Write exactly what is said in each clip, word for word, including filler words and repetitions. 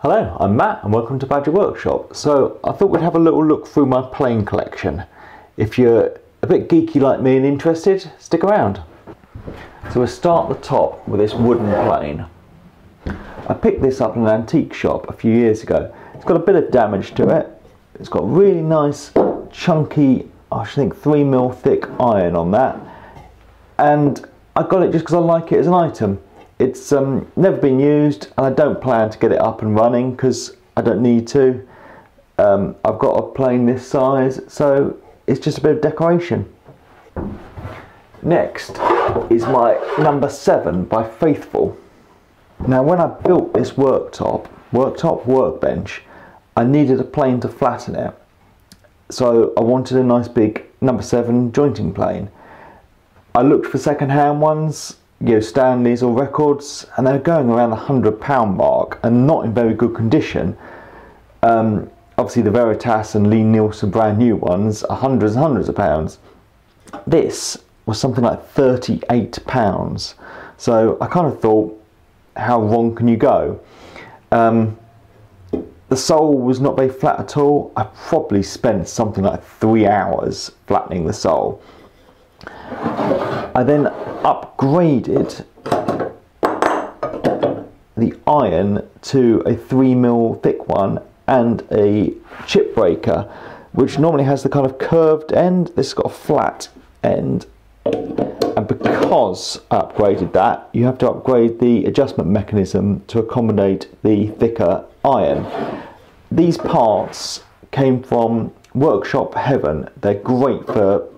Hello, I'm Matt and welcome to Badger Workshop. So I thought we'd have a little look through my plane collection. If you're a bit geeky like me and interested, stick around. So we'll start at the top with this wooden plane. I picked this up in an antique shop a few years ago. It's got a bit of damage to it. It's got really nice chunky, I should think three mil thick iron on that. And I got it just because I like it as an item. It's um, never been used and I don't plan to get it up and running because I don't need to. Um, I've got a plane this size, so it's just a bit of decoration. Next is my number seven by Faithful. Now when I built this worktop, worktop workbench, I needed a plane to flatten it. So I wanted a nice big number seven jointing plane. I looked for second hand ones, you know, Stanley's or Records, and they're going around the hundred pound mark and not in very good condition. Um, obviously the Veritas and Lee Nielsen brand new ones are hundreds and hundreds of pounds. This was something like thirty-eight pounds. So I kind of thought, how wrong can you go? Um, the sole was not very flat at all. I probably spent something like three hours flattening the sole. I then upgraded the iron to a three mil thick one and a chip breaker, which normally has the kind of curved end. This has got a flat end, and because I upgraded that, you have to upgrade the adjustment mechanism to accommodate the thicker iron. These parts came from Workshop Heaven. They're great for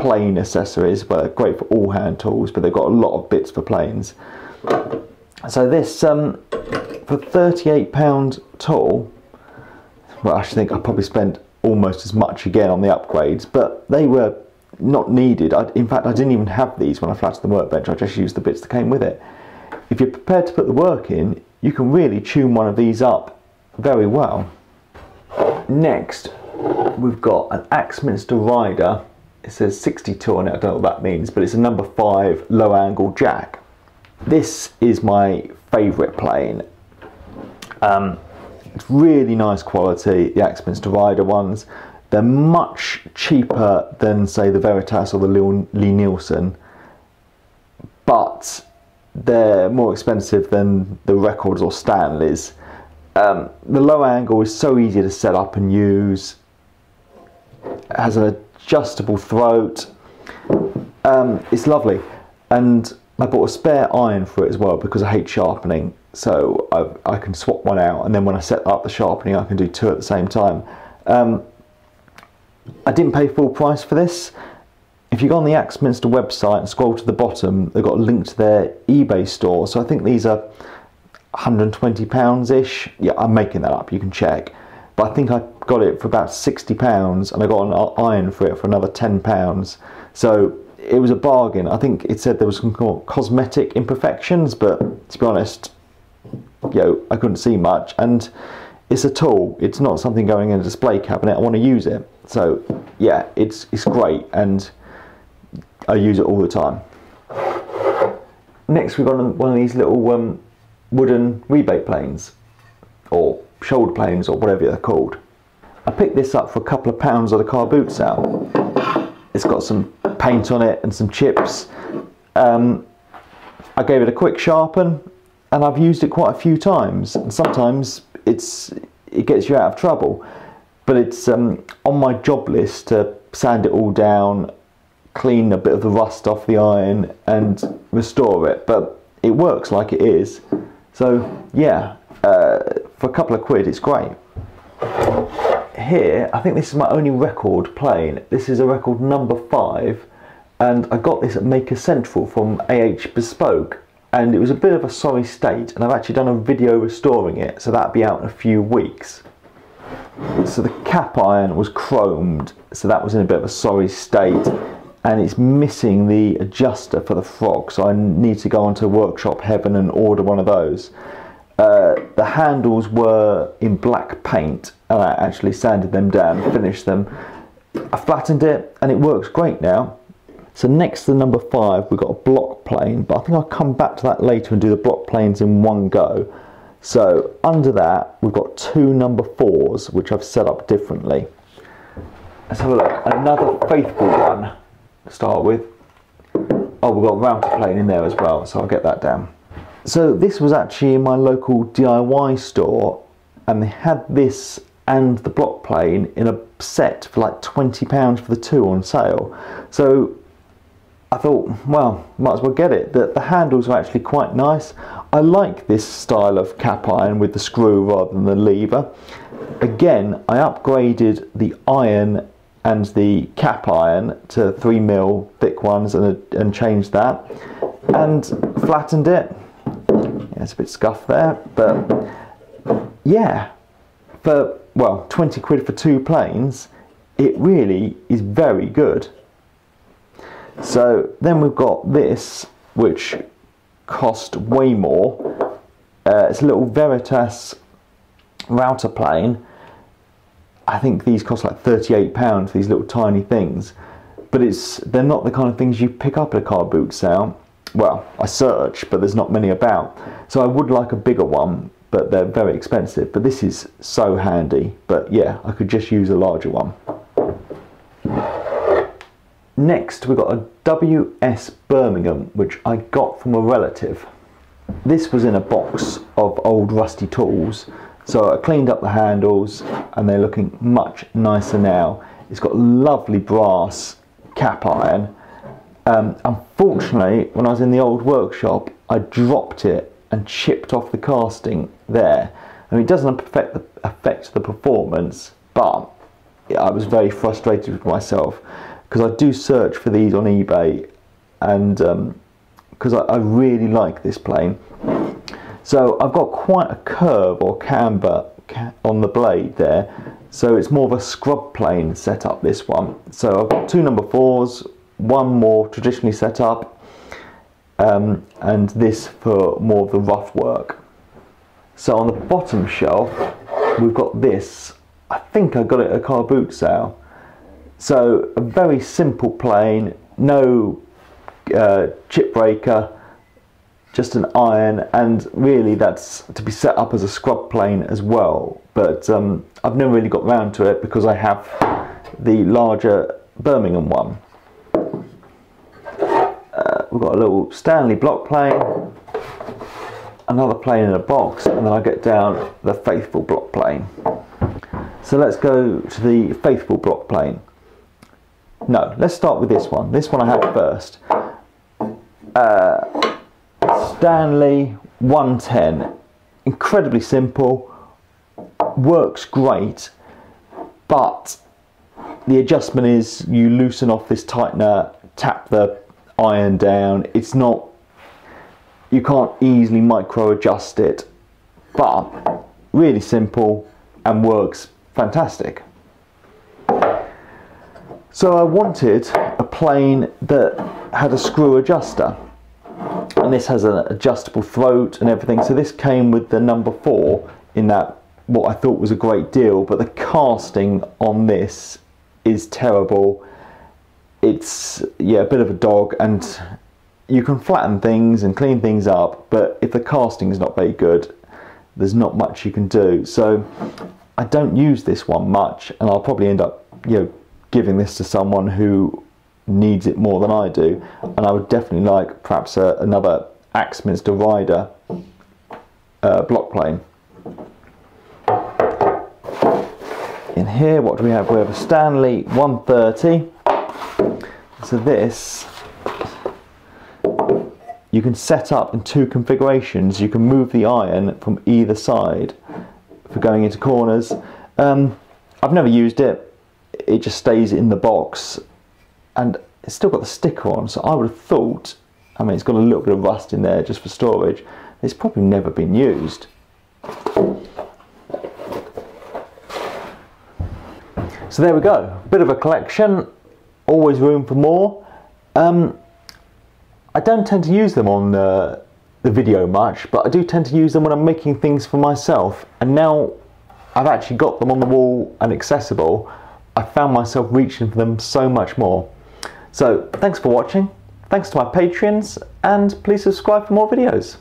plane accessories, but they're great for all hand tools, but they've got a lot of bits for planes. So this, um, for thirty-eight pound tool, well, I should think I probably spent almost as much again on the upgrades, but they were not needed. I, in fact, I didn't even have these when I flattened the workbench. I just used the bits that came with it. If you're prepared to put the work in, you can really tune one of these up very well. Next, we've got an Axminster Rider. It says sixty-two on it, I don't know what that means, but it's a number five low angle jack. This is my favourite plane. Um, it's really nice quality, the Axminster Rider ones. They're much cheaper than, say, the Veritas or the Lee Nielsen, but they're more expensive than the Records or Stanley's. Um, the low angle is so easy to set up and use. It has a adjustable throat, um, it's lovely, and I bought a spare iron for it as well because I hate sharpening, so I, I can swap one out, and then when I set up the sharpening I can do two at the same time. Um, I didn't pay full price for this. If you go on the Axminster website and scroll to the bottom, they've got a link to their eBay store, so I think these are a hundred and twenty pounds-ish, yeah, I'm making that up, you can check. But I think I got it for about sixty pounds and I got an iron for it for another ten pounds. So it was a bargain. I think it said there was some cosmetic imperfections, but to be honest, you know, I couldn't see much. And it's a tool. It's not something going in a display cabinet. I want to use it. So yeah, it's, it's great and I use it all the time. Next we've got one of these little um, wooden rebate planes, or shoulder planes, or whatever they're called. I picked this up for a couple of pounds at a car boot sale. It's got some paint on it and some chips. Um, I gave it a quick sharpen and I've used it quite a few times, and sometimes it's it gets you out of trouble, but it's um, on my job list to sand it all down, clean a bit of the rust off the iron and restore it, but it works like it is. So yeah, Uh, for a couple of quid it's great. Here, I think this is my only Record plane. This is a Record number five, and I got this at Maker Central from A H Bespoke, and it was a bit of a sorry state, and I've actually done a video restoring it, so that'll be out in a few weeks. So the cap iron was chromed, so that was in a bit of a sorry state, and it's missing the adjuster for the frog, so I need to go onto Workshop Heaven and order one of those. Uh, the handles were in black paint and I actually sanded them down, finished them. I flattened it and it works great now. So next to the number five we've got a block plane, but I think I'll come back to that later and do the block planes in one go. So under that, we've got two number fours, which I've set up differently. Let's have a look. Another Faithful one to start with. Oh, we've got router plane in there as well, so I'll get that down. So this was actually in my local D I Y store, and they had this and the block plane in a set for like twenty pounds for the two on sale. So I thought, well, might as well get it. The, the handles are actually quite nice. I like this style of cap iron with the screw rather than the lever. Again, I upgraded the iron and the cap iron to three mil thick ones and, and changed that and flattened it. Yeah, it's a bit scuffed there, but yeah, for, well, twenty quid for two planes, it really is very good. So then we've got this, which cost way more. Uh, it's a little Veritas router plane. I think these cost like thirty-eight pounds, these little tiny things, but it's they're not the kind of things you pick up at a car boot sale. Well, I search, but there's not many about, so I would like a bigger one, but they're very expensive. But this is so handy. But yeah, I could just use a larger one. Next, we've got a W S Birmingham, which I got from a relative. This was in a box of old rusty tools. So I cleaned up the handles and they're looking much nicer now. It's got lovely brass cap iron. Um, unfortunately, when I was in the old workshop, I dropped it and chipped off the casting there. I mean, it doesn't affect the, affect the performance, but I was very frustrated with myself because I do search for these on eBay, and because um, I, I really like this plane. So I've got quite a curve or camber on the blade there, so it's more of a scrub plane set up, this one. So I've got two number fours, one more traditionally set up, um, and this for more of the rough work. So on the bottom shelf, we've got this. I think I got it at a car boot sale. So a very simple plane, no uh, chip breaker, just an iron, and really that's to be set up as a scrub plane as well. But um, I've never really got round to it because I have the larger Birmingham one. Uh, we've got a little Stanley block plane, another plane in a box, and then I get down the Faithful block plane. So let's go to the Faithful block plane. No, let's start with this one. This one I had first. Uh, Stanley one ten, incredibly simple, works great, but the adjustment is you loosen off this tightener, tap the iron down. It's not, you can't easily micro adjust it, but really simple and works fantastic. So I wanted a plane that had a screw adjuster. And this has an adjustable throat and everything. So this came with the number four in that, what I thought was a great deal, but the casting on this is terrible. It's, yeah, a bit of a dog, and you can flatten things and clean things up, but if the casting is not very good, there's not much you can do. So I don't use this one much, and I'll probably end up, you know, giving this to someone who needs it more than I do, and I would definitely like perhaps a, another Axminster Rider uh, block plane. In here, what do we have? We have a Stanley one thirty. So this, you can set up in two configurations. You can move the iron from either side for going into corners. Um, I've never used it. It just stays in the box. And it's still got the sticker on, so I would have thought, I mean, it's got a little bit of rust in there just for storage. It's probably never been used. So there we go, bit of a collection, always room for more. Um, I don't tend to use them on uh, the video much, but I do tend to use them when I'm making things for myself. And now I've actually got them on the wall and accessible, I found myself reaching for them so much more. So thanks for watching, thanks to my Patreons, and please subscribe for more videos.